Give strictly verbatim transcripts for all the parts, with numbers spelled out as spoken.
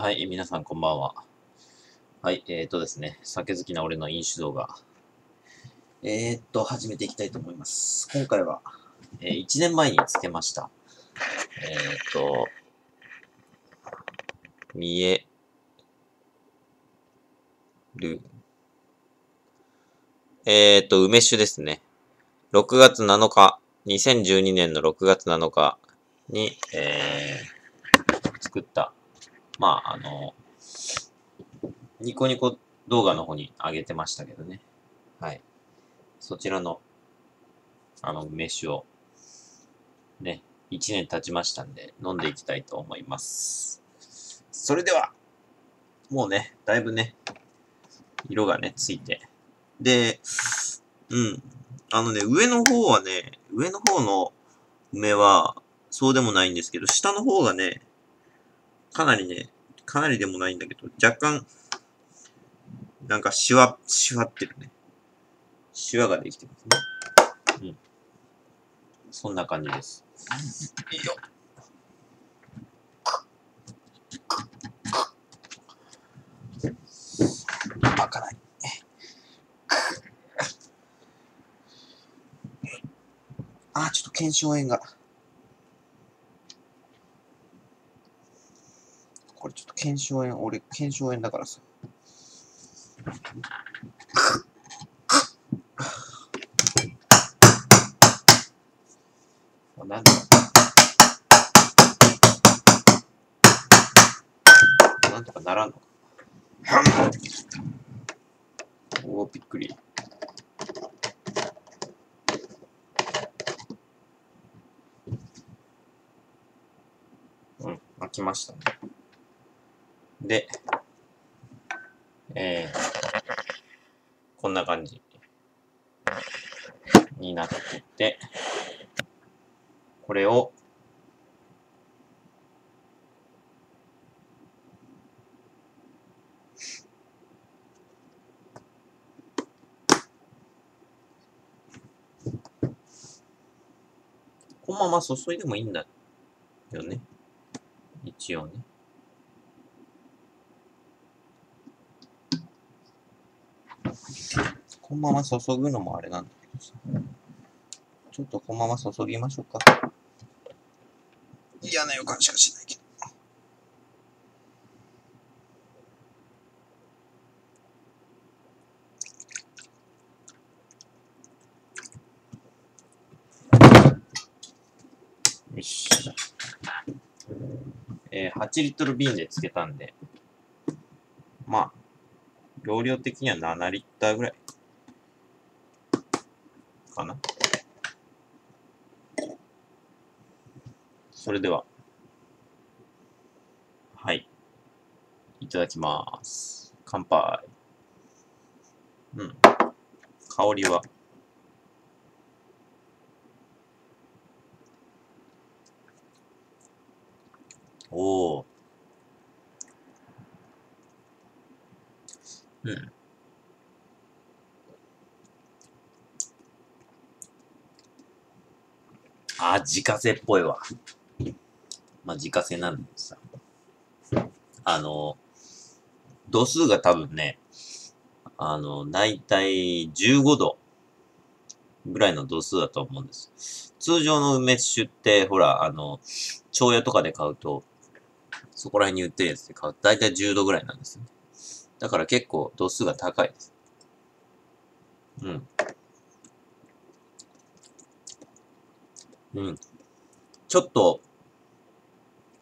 はい、皆さんこんばんは。はい、えーとですね、酒好きな俺の飲酒動画。えーっと、始めていきたいと思います。今回は、えー、いちねんまえにつけました。えーっと、見える。えーっと、梅酒ですね。ろくがつなのか、にせんじゅうにねんのろくがつなのかに、えー、作った。まあ、あの、ニコニコ動画の方に上げてましたけどね。はい。そちらの、あの、梅酒を、ね、いちねん経ちましたんで、飲んでいきたいと思います。それでは、もうね、だいぶね、色がね、ついて。で、うん。あのね、上の方はね、上の方の梅は、そうでもないんですけど、下の方がね、かなりね、かなりでもないんだけど、若干、なんかシワ、シワってるね。シワができてますね。うん。そんな感じです。いいよ。開かない。あー、ちょっと腱鞘炎が。これちょっと腱鞘炎、俺腱鞘炎だからさ。なんとか、なんとかならんのか。おー、びっくり。うん、開きましたね。で、えー、こんな感じになってて、これを、このまま注いでもいいんだよね。一応ね。このまま注ぐのもあれなんだけどさ。ちょっとこのまま注ぎましょうか。嫌な予感しかしないけど。よし。えー、はちリットル瓶でつけたんで、まあ、容量的にはななリッターぐらいかな。それでは、はい。いただきます。乾杯。うん。香りは、おー。うん。あ、自家製っぽいわ。まあ、自家製なんでさ。あの、度数が多分ね、あの、だいたいじゅうごどぐらいの度数だと思うんです。通常の梅酒って、ほら、あの、蝶屋とかで買うと、そこら辺に売ってるやつで買うと、だいたいじゅうどぐらいなんですよね。だから結構度数が高いです。うん。うん。ちょっと、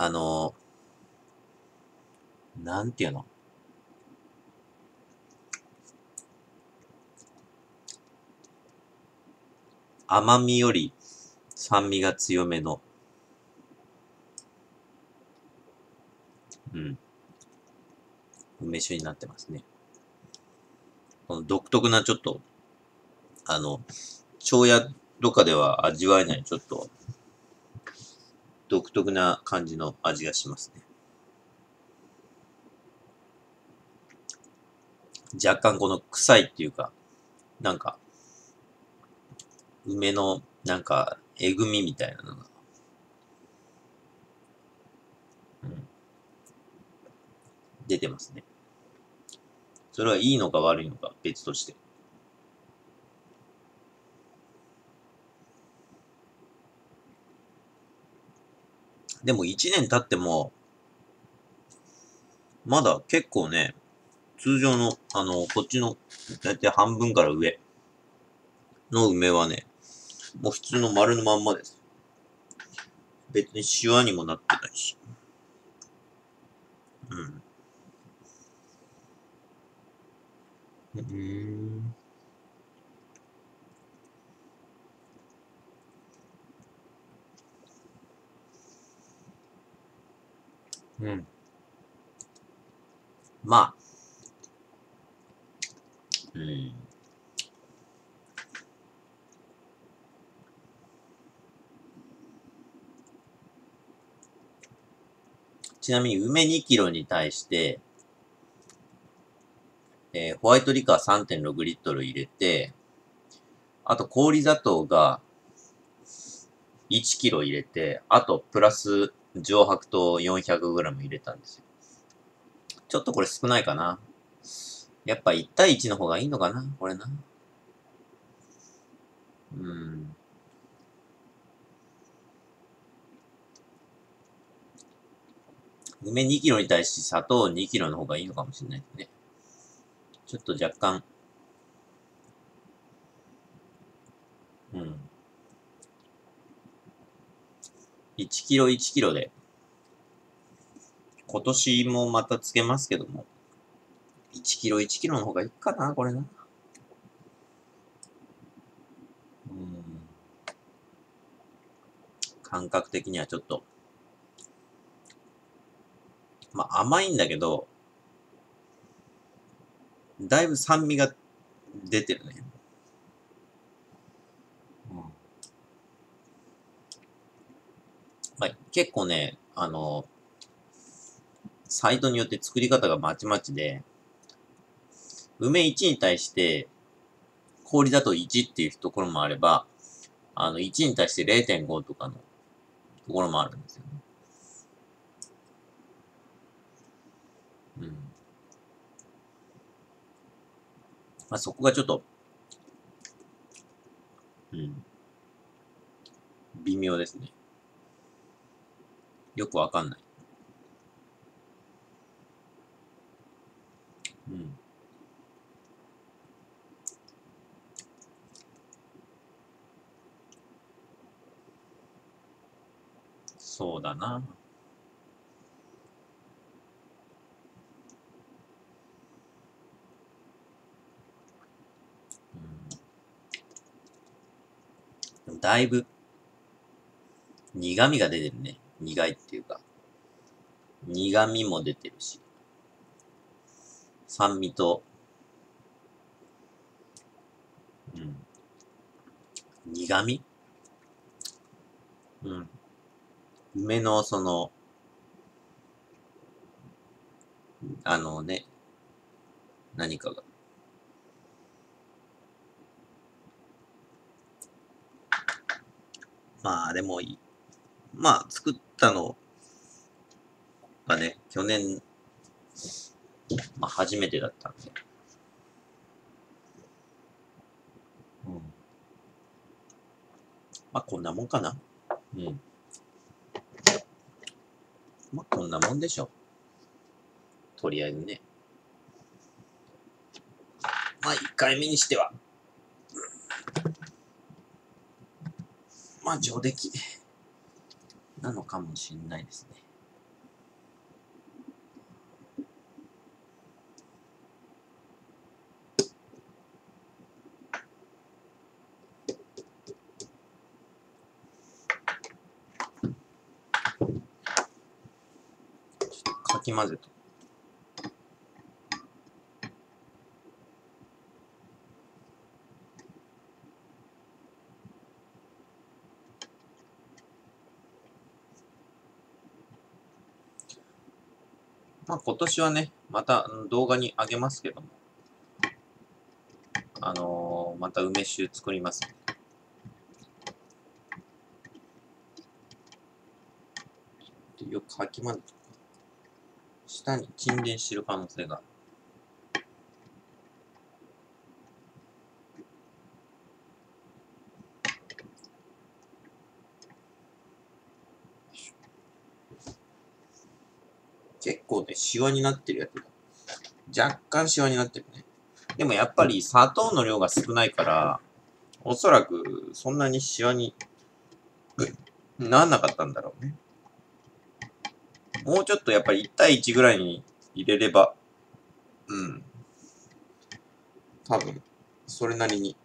あの、なんていうの？甘みより酸味が強めの、うん。梅酒になってますね。この独特なちょっと、あの、蝶屋とかでは味わえないちょっと、独特な感じの味がしますね。若干この臭いっていうか、なんか、梅のなんか、えぐみみたいなのが、出てますね。それはいいのか悪いのか別として。でもいちねん経っても、まだ結構ね、通常の、あの、こっちの、だいたい半分から上の梅はね、もう普通の丸のまんまです。別にシワにもなってないし。うん。うん。うん。まあ。うん。ちなみに、梅にキロに対して、えー、ホワイトリカー さんてんろく リットル入れて、あと氷砂糖がいちキロ入れて、あとプラス上白糖 よんひゃくグラム 入れたんですよ。ちょっとこれ少ないかな。やっぱいちたいいちの方がいいのかな、これな。うん。梅にキロに対し砂糖にキロの方がいいのかもしれないですね。ちょっと若干。うん。いちキロいちキロで。今年もまたつけますけども。いちキロいちキロの方がいいかな、これな。うん。感覚的にはちょっと。まあ甘いんだけど、だいぶ酸味が出てるね。うん。まあ結構ね、あの、サイトによって作り方がまちまちで、梅いちに対して氷だといちっていうところもあれば、あのいちに対して れいてんご とかのところもあるんですよね。うん。まあ、そこがちょっと、うん。微妙ですね。よくわかんない。うん。そうだな。だいぶ苦味が出てるね。苦いっていうか。苦味も出てるし。酸味と、うん。苦味？うん。梅のその、あのね、何かが。まあでもいい。まあ作ったのがね、去年、まあ初めてだったんで。うん。まあこんなもんかな。うん。まあこんなもんでしょ。とりあえずね。まあいっかいめにしては。まあ上出来なのかもしれないですね。ちょっとかき混ぜと。まあ今年はね、また動画にあげますけども、あのー、また梅酒作ります。よくかき混ぜて。下に沈殿している可能性が。結構ね、シワになってるやつ。若干シワになってるね。でもやっぱり砂糖の量が少ないから、おそらくそんなにシワにならなかったんだろうね。もうちょっとやっぱりいちたいいちぐらいに入れれば、うん。多分、それなりに、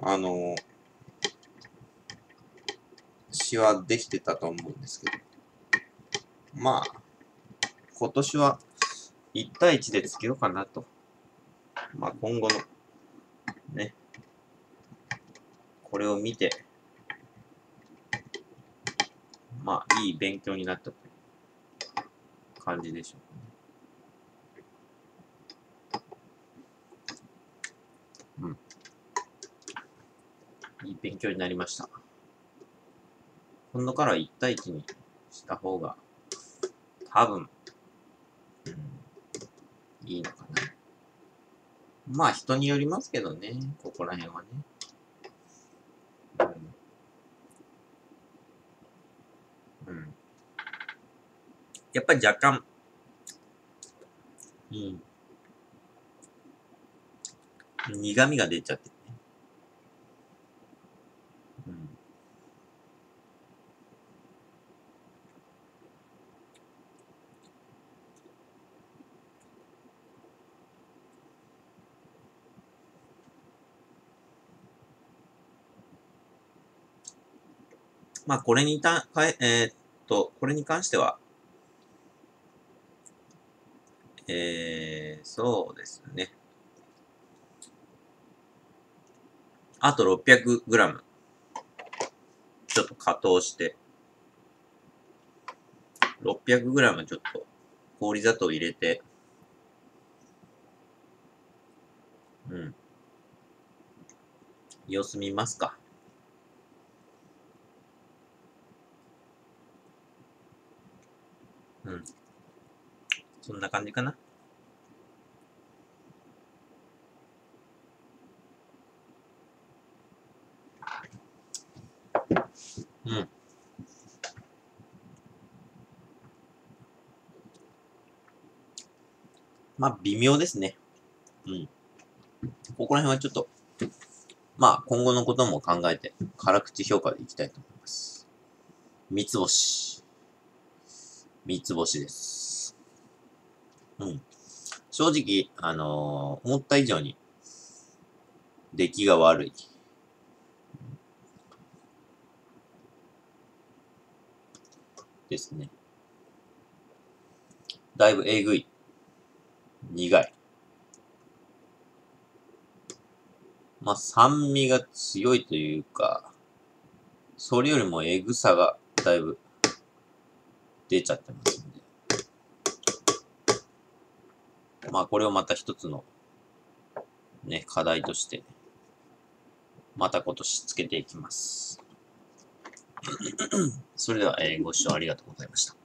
あの、シワできてたと思うんですけど。まあ、今年はいちたいいちでつけようかなと。まあ今後の、ね、これを見て、まあいい勉強になったという感じでしょうね。うん。いい勉強になりました。今度からいちたいいちにした方が、多分、うん、いいのかな。まあ人によりますけどね、ここら辺はね。うん。うん、やっぱり若干、うん。苦味が出ちゃってるね。うん。まあ、これにた、かえ、えー、っと、これに関しては、えー、そうですね。あと ろっぴゃくグラム。ちょっと加糖して、ろっぴゃくグラム ちょっと氷砂糖入れて、うん。様子見ますか。うん。そんな感じかな。うん。まあ、微妙ですね。うん。ここら辺はちょっと、まあ、今後のことも考えて、辛口評価でいきたいと思います。三つ星。三つ星です。うん。正直、あのー、思った以上に、出来が悪い。ですね。だいぶえぐい。苦い。まあ、酸味が強いというか、それよりもえぐさがだいぶ、出ちゃってますんで。まあこれをまた一つのね、課題として、また今年つけていきます。それでは、えー、ご視聴ありがとうございました。